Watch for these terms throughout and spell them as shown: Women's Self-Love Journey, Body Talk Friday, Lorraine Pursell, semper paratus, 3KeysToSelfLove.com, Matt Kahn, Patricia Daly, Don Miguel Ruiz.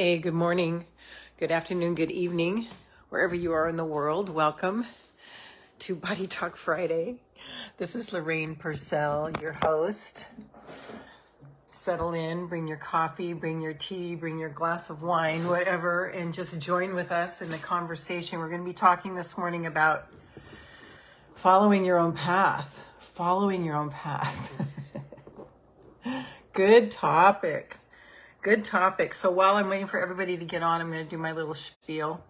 Hey, good morning, good afternoon, good evening, wherever you are in the world. Welcome to Body Talk Friday. This is Lorraine Pursell, your host. Settle in, bring your coffee, bring your tea, bring your glass of wine, whatever, and just join with us in the conversation. We're going to be talking this morning about following your own path. Following your own path. Good topic. Good topic. So while I'm waiting for everybody to get on, I'm going to do my little spiel.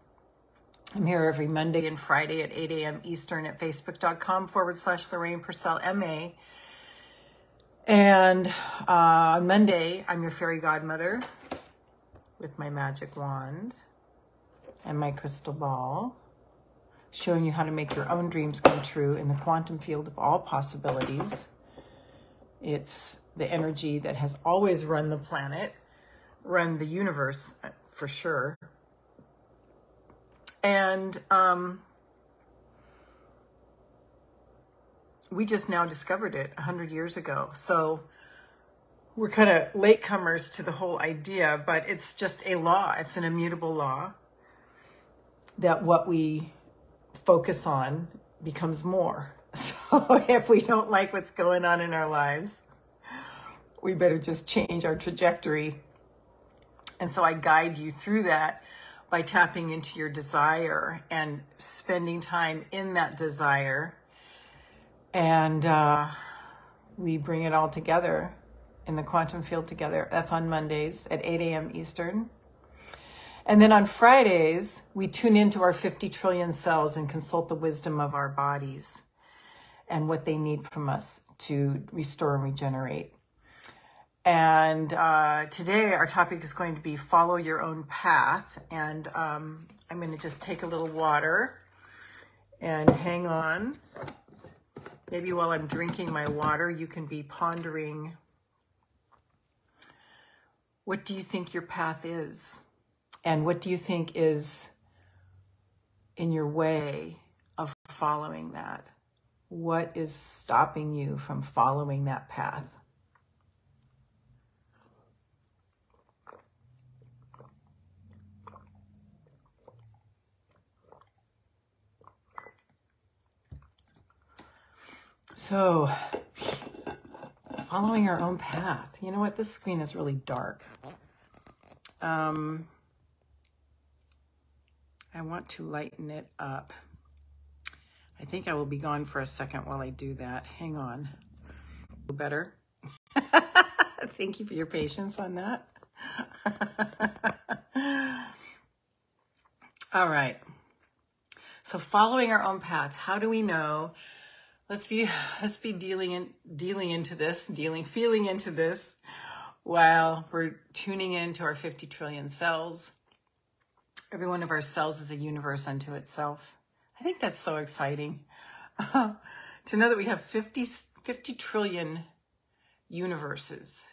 I'm here every Monday and Friday at 8 a.m. Eastern at facebook.com/Lorraine Pursell MA. And on Monday, I'm your fairy godmother with my magic wand and my crystal ball, showing you how to make your own dreams come true in the quantum field of all possibilities. It's the energy that has always run the planet, run the universe for sure. And we just now discovered it 100 years ago. So we're kind of latecomers to the whole idea, but it's just a law. It's an immutable law that what we focus on becomes more. So if we don't like what's going on in our lives, we better just change our trajectory. And so I guide you through that by tapping into your desire and spending time in that desire. And we bring it all together in the quantum field together. That's on Mondays at 8 a.m. Eastern. And then on Fridays, we tune into our 50 trillion cells and consult the wisdom of our bodies and what they need from us to restore and regenerate. And today our topic is going to be follow your own path. And I'm going to just take a little water and hang on. Maybe while I'm drinking my water, you can be pondering, what do you think your path is? And what do you think is in your way of following that? What is stopping you from following that path? So, following our own path. You know what? This screen is really dark. I want to lighten it up. I think I will be gone for a second while I do that. Hang on. Better. Thank you for your patience on that. All right. So, following our own path. How do we know? Let's be feeling into this while we're tuning into our 50 trillion cells. Every one of our cells is a universe unto itself. I think that's so exciting to know that we have 50 trillion universes,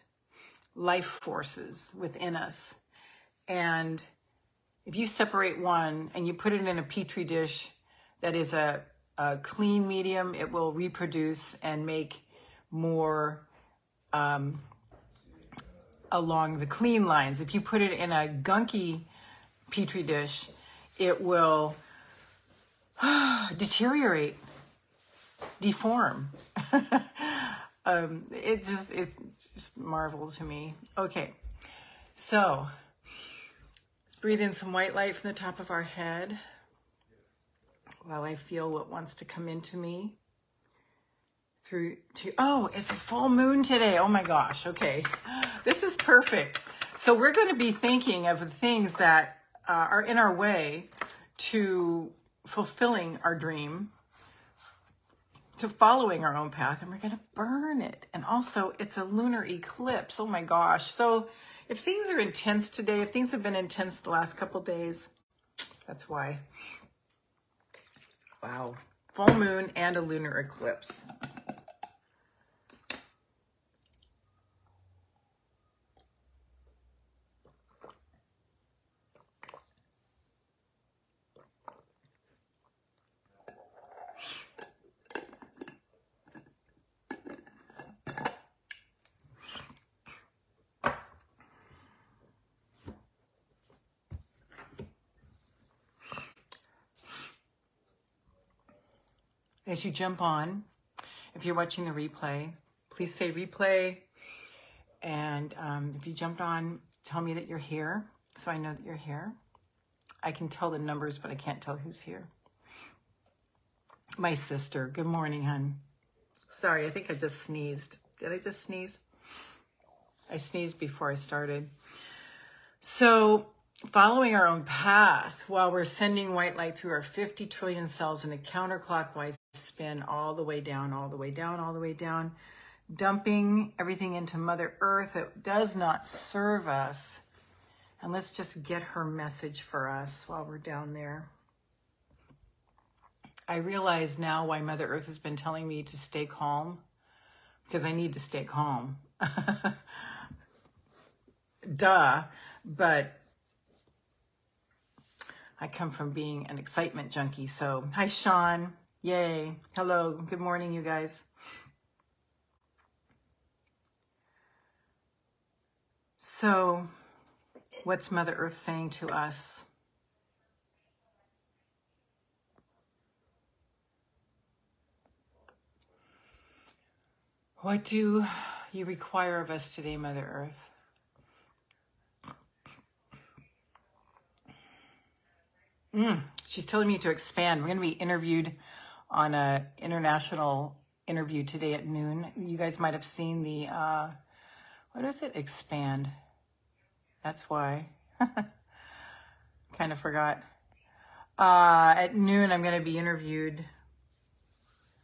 life forces within us. And if you separate one and you put it in a petri dish that is a clean medium, it will reproduce and make more along the clean lines. If you put it in a gunky petri dish, it will deteriorate, deform. It's just marvel to me. Okay, so breathe in some white light from the top of our head. While I feel what wants to come into me oh, it's a full moon today. Oh my gosh. Okay. This is perfect. So we're going to be thinking of the things that are in our way to fulfilling our dream, to following our own path, and we're going to burn it. And also it's a lunar eclipse. Oh my gosh. So if things are intense today, if things have been intense the last couple days, that's why. Wow, full moon and a lunar eclipse. as you jump on. If you're watching the replay, please say replay. And if you jumped on, tell me that you're here so I know that you're here. I can tell the numbers, but I can't tell who's here. My sister. Good morning, hon. Sorry, I think I just sneezed. Did I just sneeze? I sneezed before I started. So following our own path while we're sending white light through our 50 trillion cells in a counterclockwise spin all the way down, all the way down, all the way down, dumping everything into Mother Earth that does not serve us. And let's just get her message for us while we're down there. I realize now why Mother Earth has been telling me to stay calm, because I need to stay calm. Duh. But I come from being an excitement junkie. So hi, Sean. Yay. Hello. Good morning, you guys. So what's Mother Earth saying to us? What do you require of us today, Mother Earth? She's telling me to expand. We're going to be interviewed on an international interview today at noon. You guys might have seen the, what is it? Expand. That's why. Kind of forgot. At noon, I'm going to be interviewed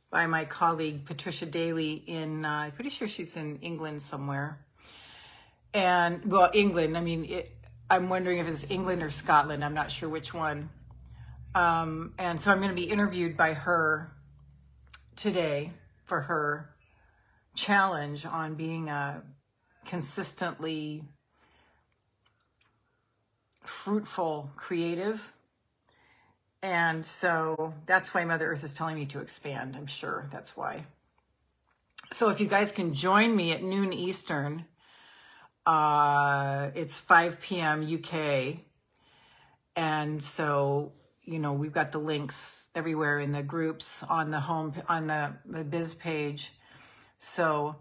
by my colleague, Patricia Daly, in, I'm pretty sure she's in England somewhere. And, well, England, I mean, I'm wondering if it's England or Scotland. I'm not sure which one. And so I'm going to be interviewed by her today for her challenge on being a consistently fruitful creative. And so that's why Mother Earth is telling me to expand. I'm sure that's why. So if you guys can join me at noon Eastern, it's 5 p.m. UK. And so, you know, we've got the links everywhere in the groups on the home, on the biz page. So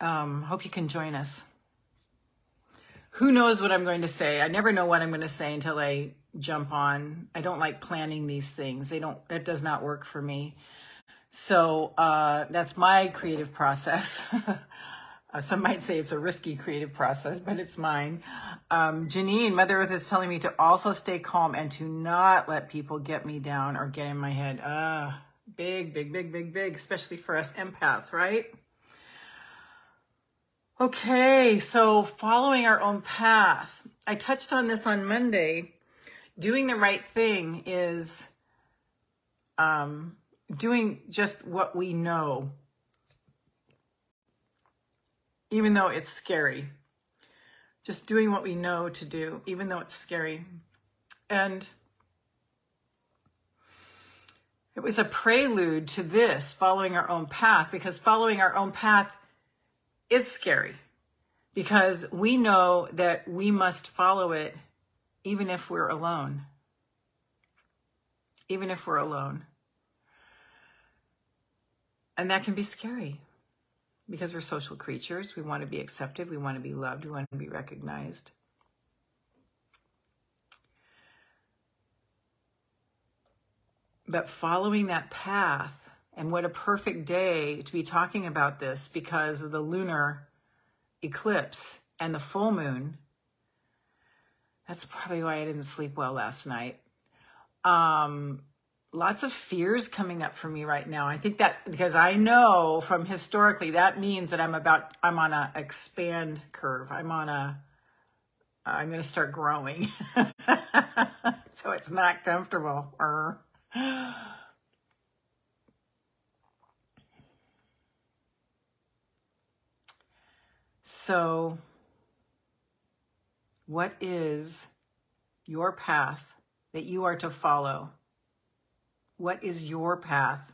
hope you can join us. Who knows what I'm going to say? I never know what I'm going to say until I jump on. I don't like planning these things. It does not work for me. So that's my creative process. Some might say it's a risky creative process, but it's mine. Janine, Mother Earth is telling me to also stay calm and to not let people get me down or get in my head. Big, especially for us empaths, right? Okay, so following our own path. I touched on this on Monday. Doing the right thing is doing just what we know, even though it's scary. Just doing what we know to do, even though it's scary. And it was a prelude to this, following our own path, because following our own path is scary because we know that we must follow it even if we're alone, even if we're alone. And that can be scary because we're social creatures. We want to be accepted. We want to be loved. We want to be recognized. But following that path, and what a perfect day to be talking about this because of the lunar eclipse and the full moon. That's probably why I didn't sleep well last night. Lots of fears coming up for me right now. I think that because I know from historically, that means that I'm on a expand curve. I'm going to start growing. So it's not comfortable. So what is your path that you are to follow? What is your path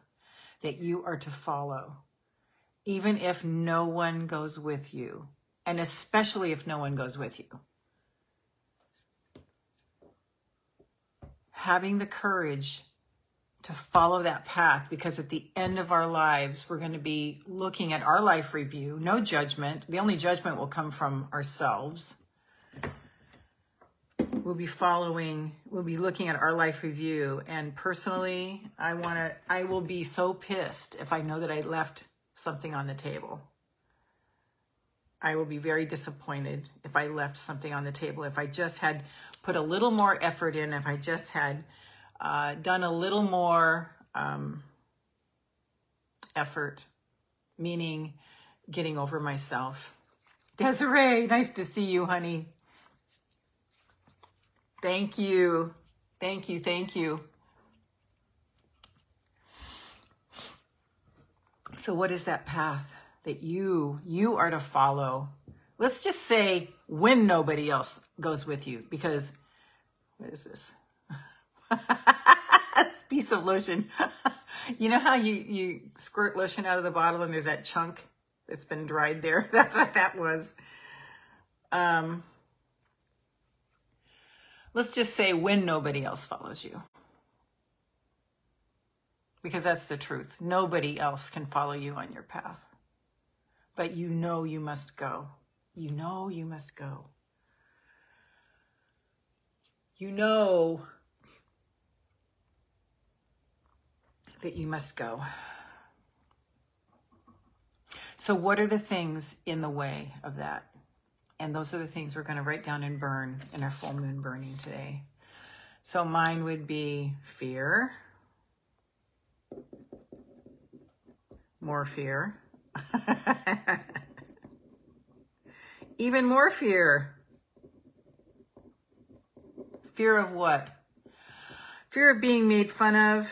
that you are to follow? Even if no one goes with you, and especially if no one goes with you. Having the courage to follow that path, because at the end of our lives, we're going to be looking at our life review, no judgment. The only judgment will come from ourselves. We'll be looking at our life review. And personally, I will be so pissed if I know that I left something on the table. I will be very disappointed if I left something on the table. If I just had put a little more effort in, if I just had done a little more effort, meaning getting over myself. Desiree, nice to see you, honey. Thank you. Thank you. Thank you. So what is that path that you are to follow? Let's just say when nobody else goes with you, because what is this? This piece of lotion. You know how you squirt lotion out of the bottle and there's that chunk that's been dried there? That's what that was. Let's just say when nobody else follows you. Because that's the truth. Nobody else can follow you on your path. But you know you must go. You know you must go. You know that you must go. So what are the things in the way of that? And those are the things we're going to write down and burn in our full moon burning today. So mine would be fear. More fear. Even more fear. Fear of what? Fear of being made fun of.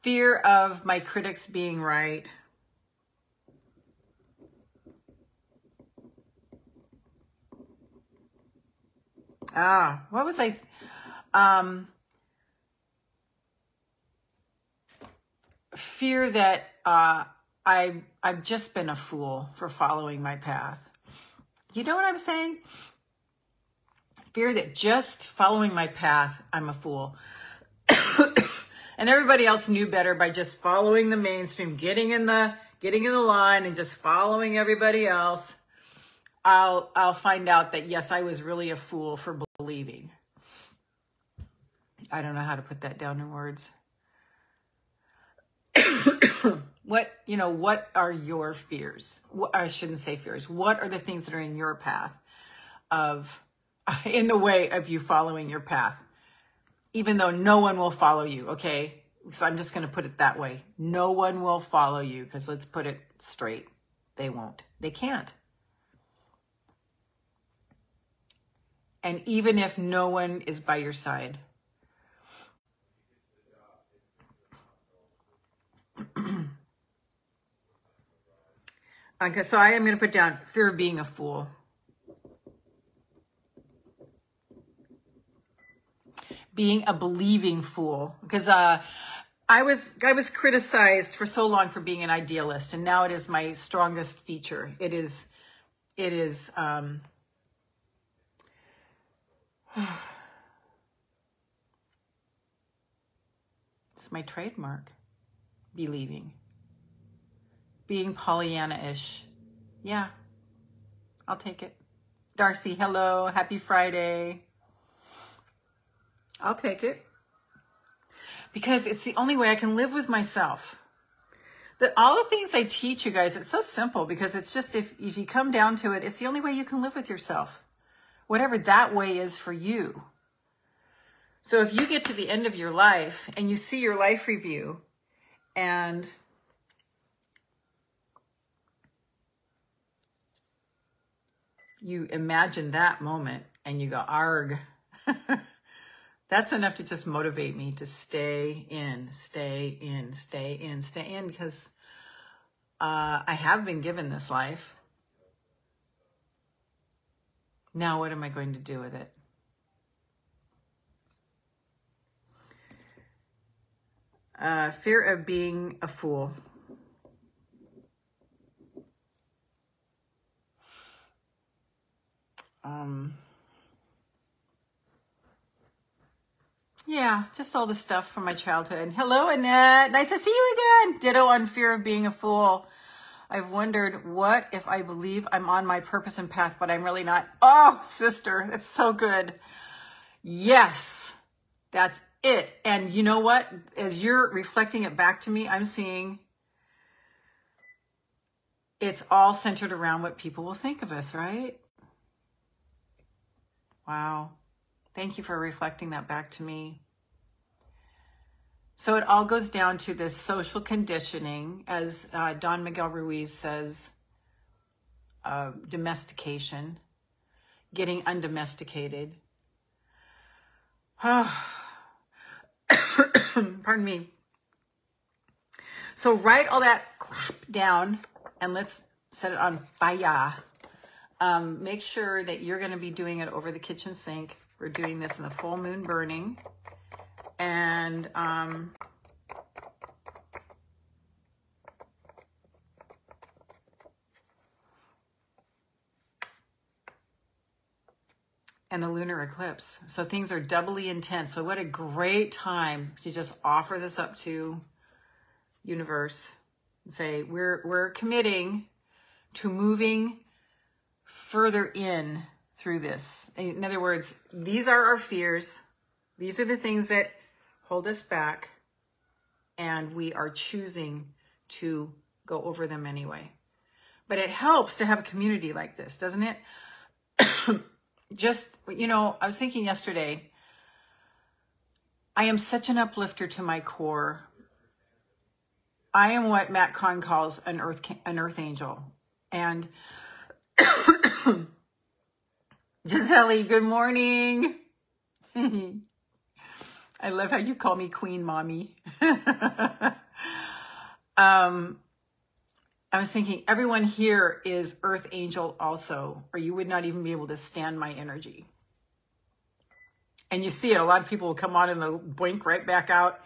Fear of my critics being right. What was I? Fear that I've just been a fool for following my path. You know what I'm saying? Fear that just following my path, I'm a fool. And everybody else knew better by just following the mainstream, getting in the line and just following everybody else. I'll find out that, yes, I was really a fool for believing. I don't know how to put that down in words. What are your fears? I shouldn't say fears. What are the things that are in your path in the way of you following your path? Even though no one will follow you, okay? So I'm just going to put it that way. No one will follow you, because let's put it straight. They won't. They can't. And even if no one is by your side. Okay, so I am going to put down fear of being a fool. Being a believing fool, because I was criticized for so long for being an idealist, and now it is my strongest feature. It is it's my trademark. Believing, being Pollyanna-ish. Yeah, I'll take it. Darcy, hello, happy Friday. I'll take it, because it's the only way I can live with myself. That all the things I teach you guys, it's so simple, because it's just, if you come down to it, it's the only way you can live with yourself, whatever that way is for you. So if you get to the end of your life and you see your life review and you imagine that moment and you go, arg. That's enough to just motivate me to stay in, because I have been given this life. Now, what am I going to do with it? Fear of being a fool. Yeah, just all the stuff from my childhood. Hello, Annette. Nice to see you again. Ditto on fear of being a fool. I've wondered what if I believe I'm on my purpose and path, but I'm really not. Oh, sister, that's so good. Yes, that's it. And you know what? As you're reflecting it back to me, I'm seeing it's all centered around what people will think of us, right? Wow. Thank you for reflecting that back to me. So it all goes down to this social conditioning, as Don Miguel Ruiz says, domestication, getting undomesticated. Oh. Pardon me. So write all that crap down and let's set it on fire. Make sure that you're going to be doing it over the kitchen sink. We're doing this in the full moon burning. And the lunar eclipse. So things are doubly intense. So what a great time to just offer this up to universe and say, we're committing to moving further in through this. In other words, these are our fears. These are the things that hold us back, and we are choosing to go over them anyway. But it helps to have a community like this, doesn't it? Just, you know, I was thinking yesterday, I am such an uplifter to my core. I am what Matt Kahn calls an earth angel. And Giselle, good morning. I love how you call me Queen Mommy. I was thinking everyone here is Earth Angel also, or you would not even be able to stand my energy. And you see it, a lot of people will come on and they'll blink right back out.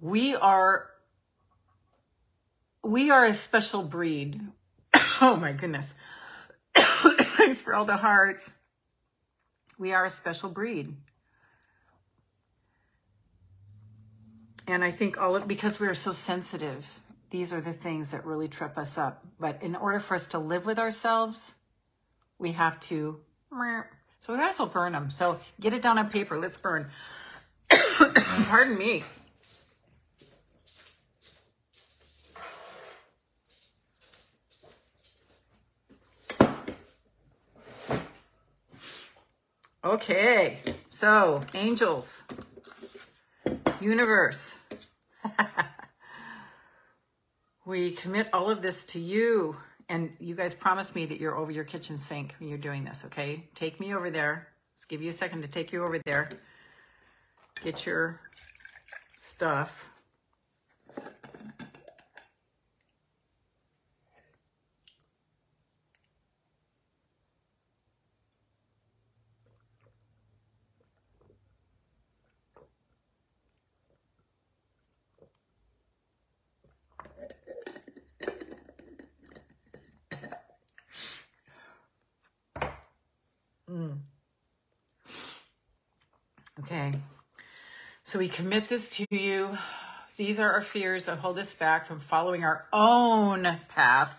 We are a special breed. Oh my goodness. Thanks for all the hearts. We are a special breed. And I think because we are so sensitive, these are the things that really trip us up. But in order for us to live with ourselves, we have to, so we might as well burn them. So get it down on paper. Let's burn. Pardon me. Okay, so angels, universe, we commit all of this to you. And you guys promised me that you're over your kitchen sink when you're doing this, okay? Take me over there. Let's give you a second to take you over there. Get your stuff. Okay, so we commit this to you. These are our fears that hold us back from following our own path.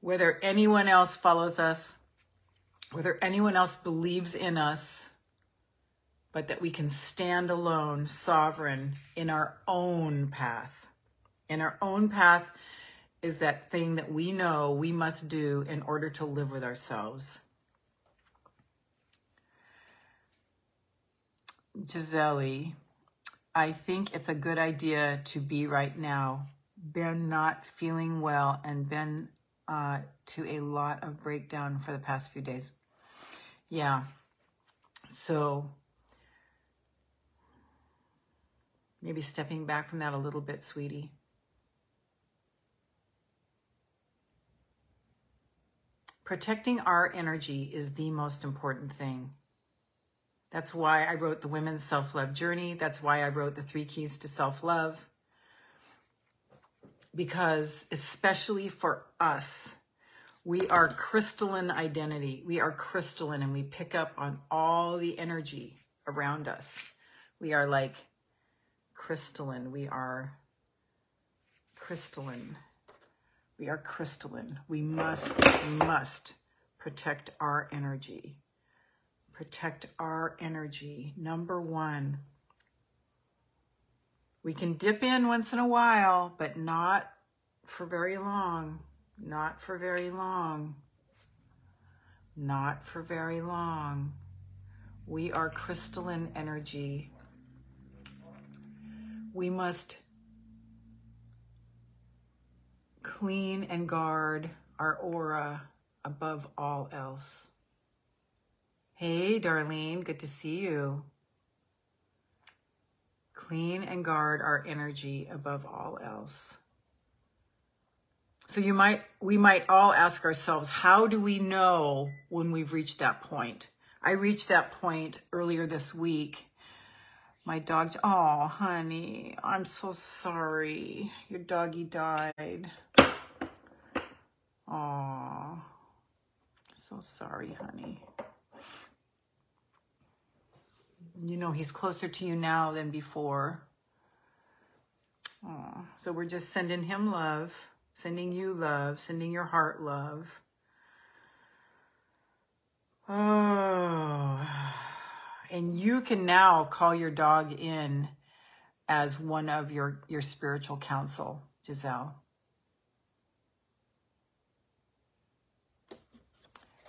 Whether anyone else follows us, whether anyone else believes in us, but that we can stand alone, sovereign, in our own path. And our own path is that thing that we know we must do in order to live with ourselves. Giselle, I think it's a good idea to be right now. Been not feeling well and been to a lot of breakdown for the past few days. Yeah. So maybe stepping back from that a little bit, sweetie. Protecting our energy is the most important thing. That's why I wrote the Women's Self-Love Journey. That's why I wrote the 3 Keys to Self-Love. Because especially for us, We are crystalline identity. We are crystalline, and we pick up on all the energy around us. We are like crystalline. We are crystalline. We are crystalline. We must protect our energy. Protect our energy. Number one. We can dip in once in a while, but not for very long. Not for very long. Not for very long. We are crystalline energy. We must clean and guard our aura above all else. Hey, Darlene, good to see you. Clean and guard our energy above all else. So we might all ask ourselves, how do we know when we've reached that point? I reached that point earlier this week. My dog, oh, honey, I'm so sorry. Your doggy died. Oh, so sorry, honey. You know, he's closer to you now than before. Oh, so we're just sending him love. Sending you love, sending your heart love. Oh, and you can now call your dog in as one of your spiritual counsel, Giselle.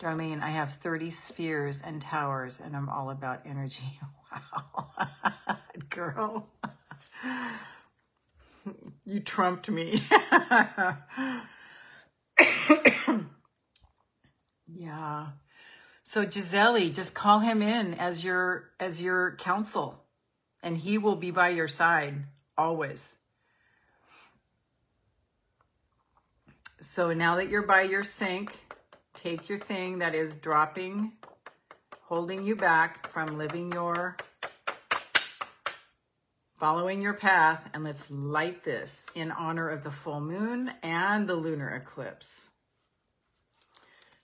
Darlene, I have 30 spheres and towers, and I'm all about energy. Wow, girl. You trumped me. Yeah. So Giselle, just call him in as your counsel, and he will be by your side always. So now that you're by your sink, take your thing that is dropping, holding you back from living your following your path, and let's light this in honor of the full moon and the lunar eclipse.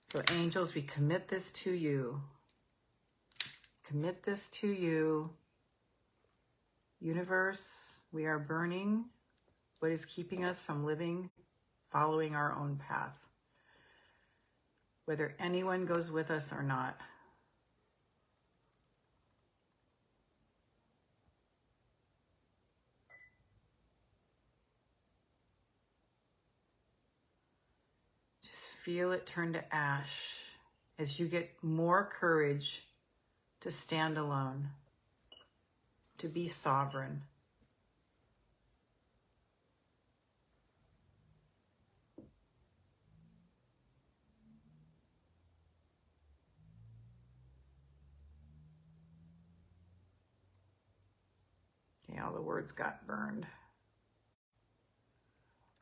So angels, we commit this to you. Commit this to you. Universe, we are burning what is keeping us from living, following our own path. Whether anyone goes with us or not. Feel it turn to ash as you get more courage to stand alone, to be sovereign. Okay, all the words got burned.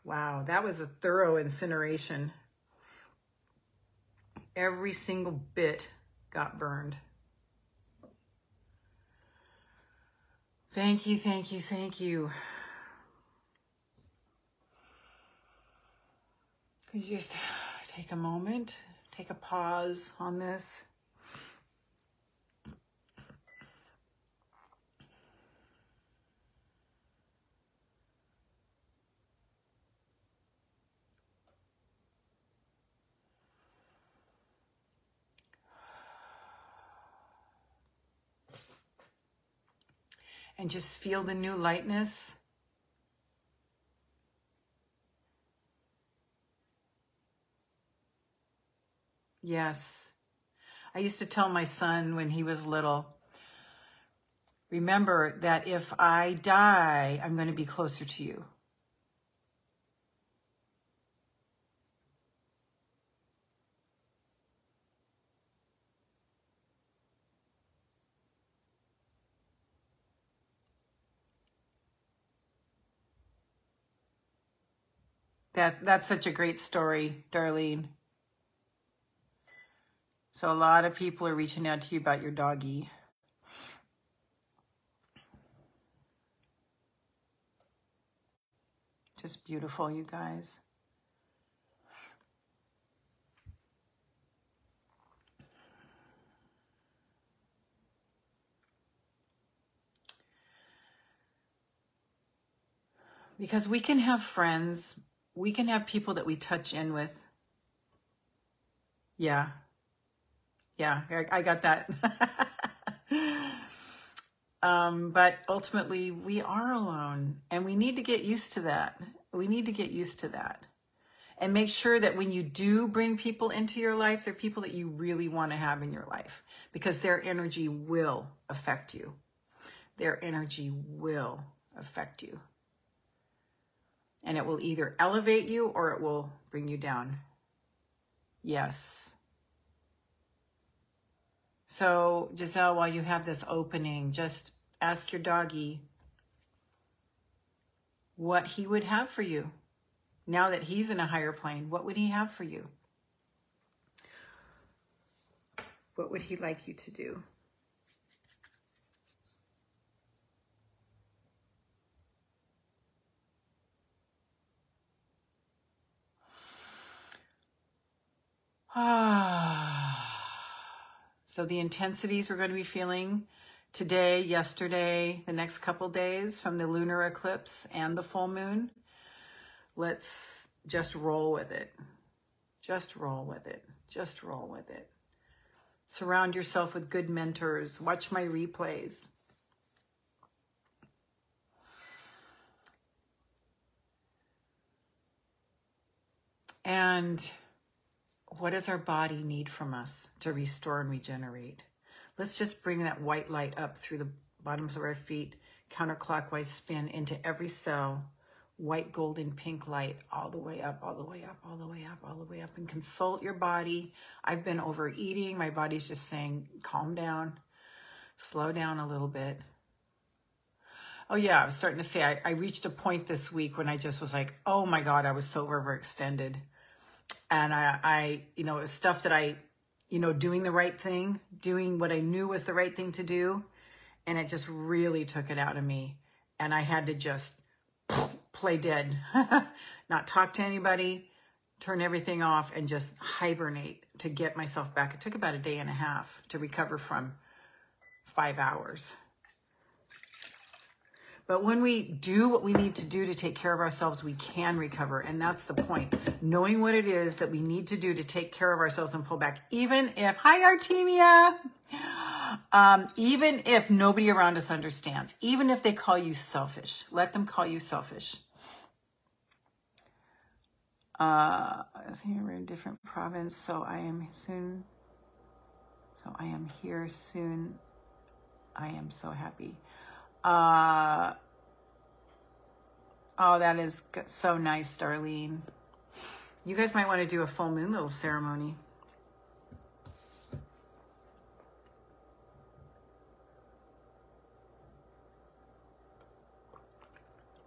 Wow, that was a thorough incineration. Every single bit got burned. Thank you, thank you, thank you. Could you just take a moment, take a pause on this? And just feel the new lightness. Yes. I used to tell my son when he was little, remember that if I die, I'm going to be closer to you. That's such a great story, Darlene. So a lot of people are reaching out to you about your doggy. Just beautiful, you guys. Because we can have friends, we can have people that we touch in with. Yeah. Yeah, I got that. But ultimately, we are alone, and we need to get used to that. We need to get used to that. And make sure that when you do bring people into your life, they're people that you really want to have in your life, because their energy will affect you. Their energy will affect you. And it will either elevate you or it will bring you down. Yes. So, Giselle, while you have this opening, just ask your doggy what he would have for you. Now that he's in a higher plane, what would he have for you? What would he like you to do? So the intensities we're going to be feeling today, yesterday, the next couple days from the lunar eclipse and the full moon. Let's just roll with it. Just roll with it. Just roll with it. Surround yourself with good mentors. Watch my replays. And what does our body need from us to restore and regenerate? Let's just bring that white light up through the bottoms of our feet, counterclockwise spin into every cell, white, gold, and pink light all the way up, all the way up, all the way up, all the way up, and consult your body. I've been overeating. My body's just saying, calm down, slow down a little bit. Oh yeah, I was starting to say, I reached a point this week when I just was like, oh my God, I was so overextended. And I it was stuff that doing the right thing, doing what I knew was the right thing to do. And it just really took it out of me. And I had to just play dead, not talk to anybody, turn everything off, and just hibernate to get myself back. It took about a day and a half to recover from 5 hours. But when we do what we need to do to take care of ourselves, we can recover. And that's the point. Knowing what it is that we need to do to take care of ourselves and pull back. Even if, hi Artemia, even if nobody around us understands, even if they call you selfish, let them call you selfish. We're in a different province, so I am soon. So I am here soon. I am so happy. Oh, that is so nice, Darlene. You guys might want to do a full moon little ceremony.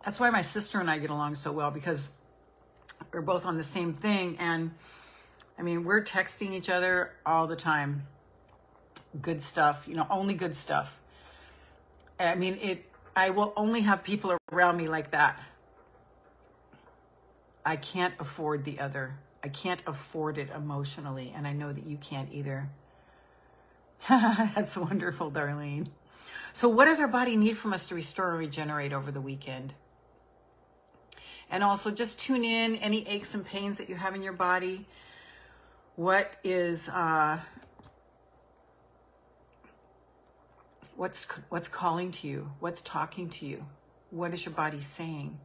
That's why my sister and I get along so well, because we're both on the same thing. And I mean, we're texting each other all the time. Good stuff, only good stuff. I mean, I will only have people around me like that. I can't afford the other. I can't afford it emotionally. And I know that you can't either. That's wonderful, Darlene. So what does our body need from us to restore and regenerate over the weekend? And also just tune in any aches and pains that you have in your body. What's calling to you? What's talking to you? What is your body saying?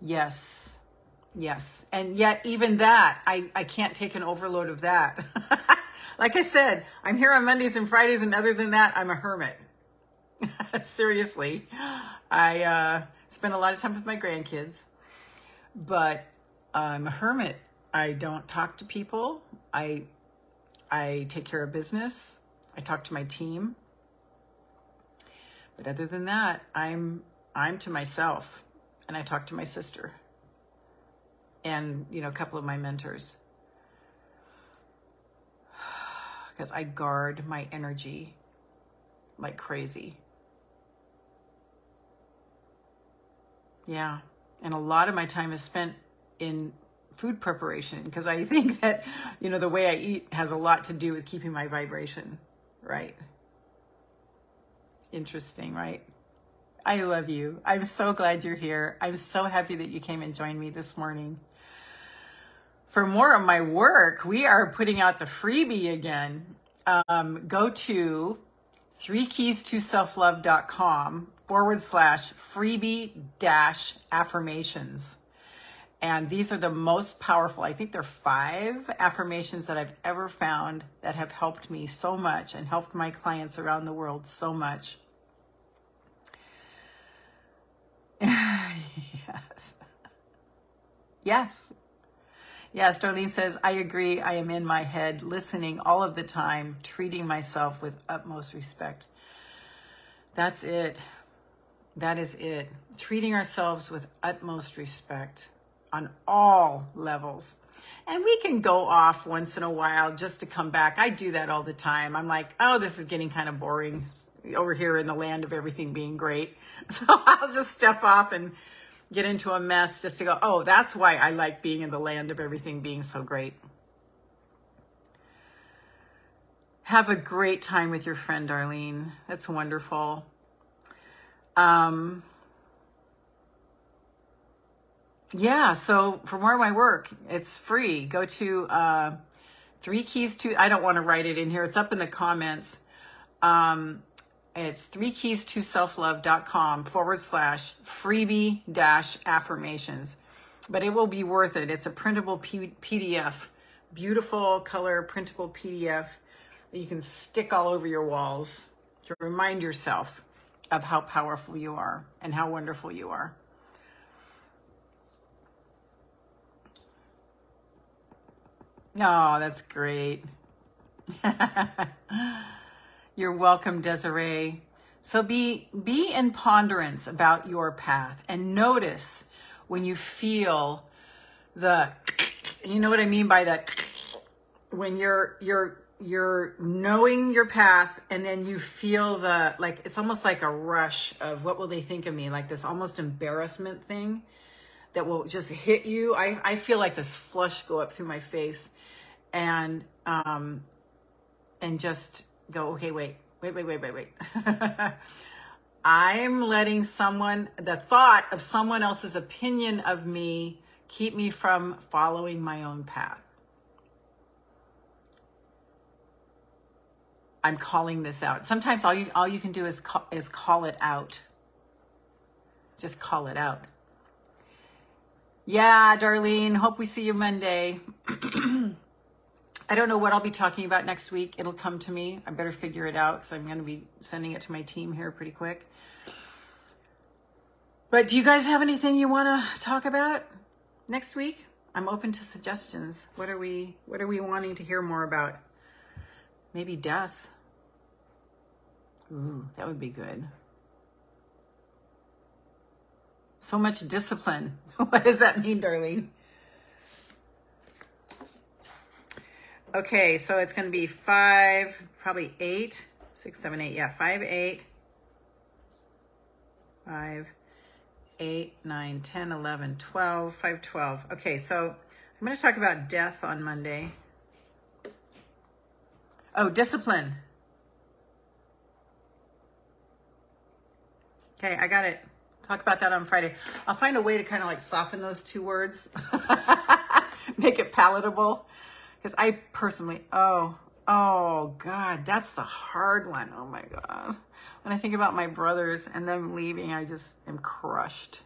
Yes. Yes. And yet even that, I can't take an overload of that. Like I said, I'm here on Mondays and Fridays, and other than that, I'm a hermit. Seriously. I spend a lot of time with my grandkids, but I'm a hermit. I don't talk to people. I take care of business. I talk to my team, but other than that, I'm to myself, and I talk to my sister and, a couple of my mentors, because I guard my energy like crazy. Yeah. And a lot of my time is spent in food preparation, because I think that, the way I eat has a lot to do with keeping my vibration. Right. Interesting, right? I love you. I'm so glad you're here. I'm so happy that you came and joined me this morning. For more of my work, we are putting out the freebie again. Go to 3KeysToSelfLove.com /freebie-affirmations. And these are the most powerful. I think there are 5 affirmations that I've ever found that have helped me so much and helped my clients around the world so much. Yes. Yes. Yes, Darlene says, I agree. I am in my head, listening all of the time, treating myself with utmost respect. That's it. That is it. Treating ourselves with utmost respect on all levels. And we can go off once in a while just to come back. I do that all the time. I'm like, oh, this is getting kind of boring over here in the land of everything being great. So I'll just step off and get into a mess just to go, oh, that's why I like being in the land of everything being so great. Have a great time with your friend, Darlene. That's wonderful. Yeah, so for more of my work, it's free. Go to 3Keys2, I don't want to write it in here. It's up in the comments. It's 3KeysToSelfLove.com /freebie-affirmations. But it will be worth it. It's a printable PDF, beautiful color printable PDF that you can stick all over your walls to remind yourself of how powerful you are and how wonderful you are. Oh, that's great. You're welcome, Desiree. So be in ponderance about your path and notice when you feel the, you know what I mean by that, when you're knowing your path and then you feel the, like, it's almost like a rush of what will they think of me? Like this almost embarrassment thing that will just hit you. I feel like this flush go up through my face and just go, okay, wait. I'm letting the thought of someone else's opinion of me keep me from following my own path. I'm calling this out. Sometimes all you can do is call it out. Just call it out. Yeah, Darlene, hope we see you Monday. I don't know what I'll be talking about next week. It'll come to me. I better figure it out because I'm going to be sending it to my team here pretty quick. But do you guys have anything you want to talk about next week? I'm open to suggestions. What are we wanting to hear more about? Maybe death. Ooh, that would be good. So much discipline. What does that mean, Darlene? Okay, so it's going to be 5, probably 8, 6, 7, 8, yeah, 5, 8, 9, 10, 11, 12, 5, 12. Okay, so I'm going to talk about death on Monday. Oh, discipline. Okay, I got it. Talk about that on Friday. I'll find a way to kind of like soften those two words, make it palatable. Because I personally, oh God, that's the hard one. Oh my God. When I think about my brothers and them leaving, I just am crushed.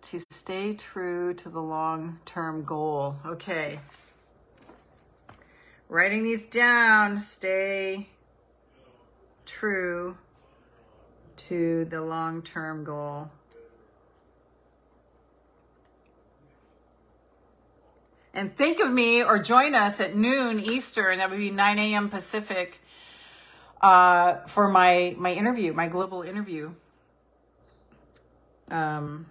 To stay true to the long-term goal. Okay. Writing these down. Stay true to the long-term goal. And think of me or join us at noon Eastern, and that would be 9 a.m. Pacific for my interview, my global interview. I'm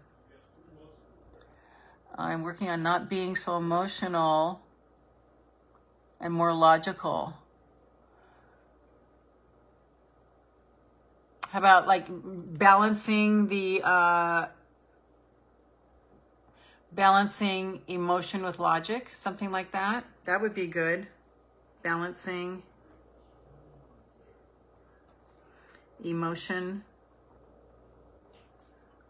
working on not being so emotional and more logical. How about like balancing emotion with logic, something like that. That would be good. Balancing emotion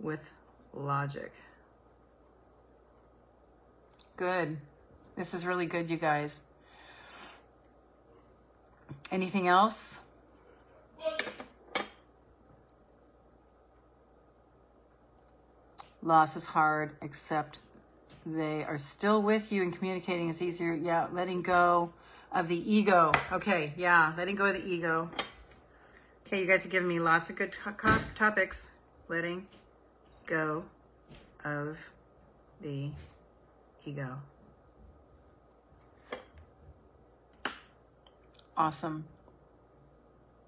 with logic. Good. This is really good, you guys. Anything else? Loss is hard, except they are still with you and communicating is easier. Yeah, letting go of the ego. Okay, yeah, letting go of the ego. Okay, you guys are giving me lots of good topics. Letting go of the ego. Awesome.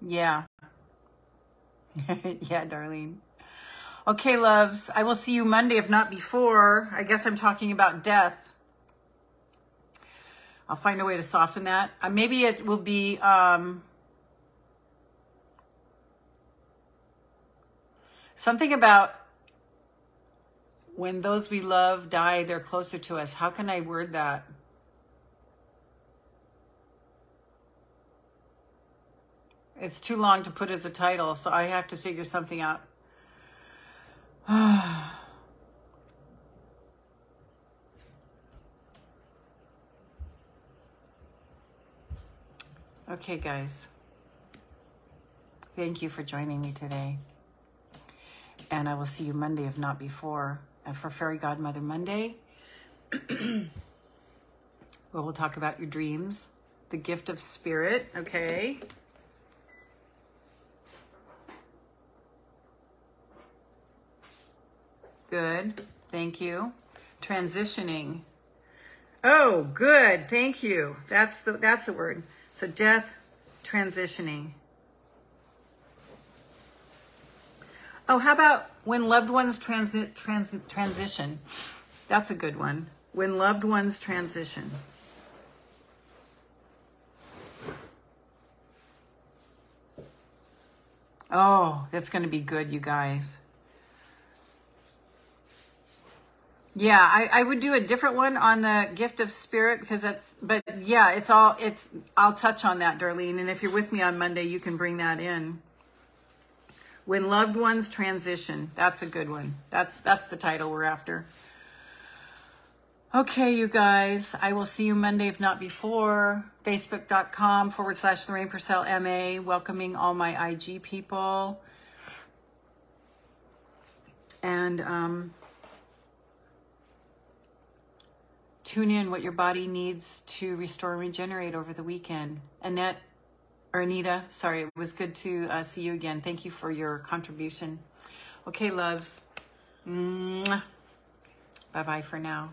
Yeah. Yeah, Darlene. Okay, loves, I will see you Monday, if not before. I guess I'm talking about death. I'll find a way to soften that. Maybe it will be, something about when those we love die, they're closer to us. How can I word that? It's too long to put as a title, so I have to figure something out. Okay, guys. Thank you for joining me today. And I will see you Monday, if not before. And for Fairy Godmother Monday, we'll talk about your dreams, the gift of spirit, okay? Good. Thank you. Transitioning. Oh, good. Thank you. That's the word. So death, transitioning. Oh, how about when loved ones transition? That's a good one. When loved ones transition. Oh, that's going to be good, you guys. Yeah, I would do a different one on the gift of spirit because that's, but yeah, I'll touch on that, Darlene. And if you're with me on Monday, you can bring that in. When loved ones transition, that's a good one. That's the title we're after. Okay, you guys, I will see you Monday, if not before. Facebook.com/LorrainePursellMA, welcoming all my IG people. And, tune in what your body needs to restore and regenerate over the weekend. Anita, sorry, it was good to see you again. Thank you for your contribution. Okay, loves. Bye-bye for now.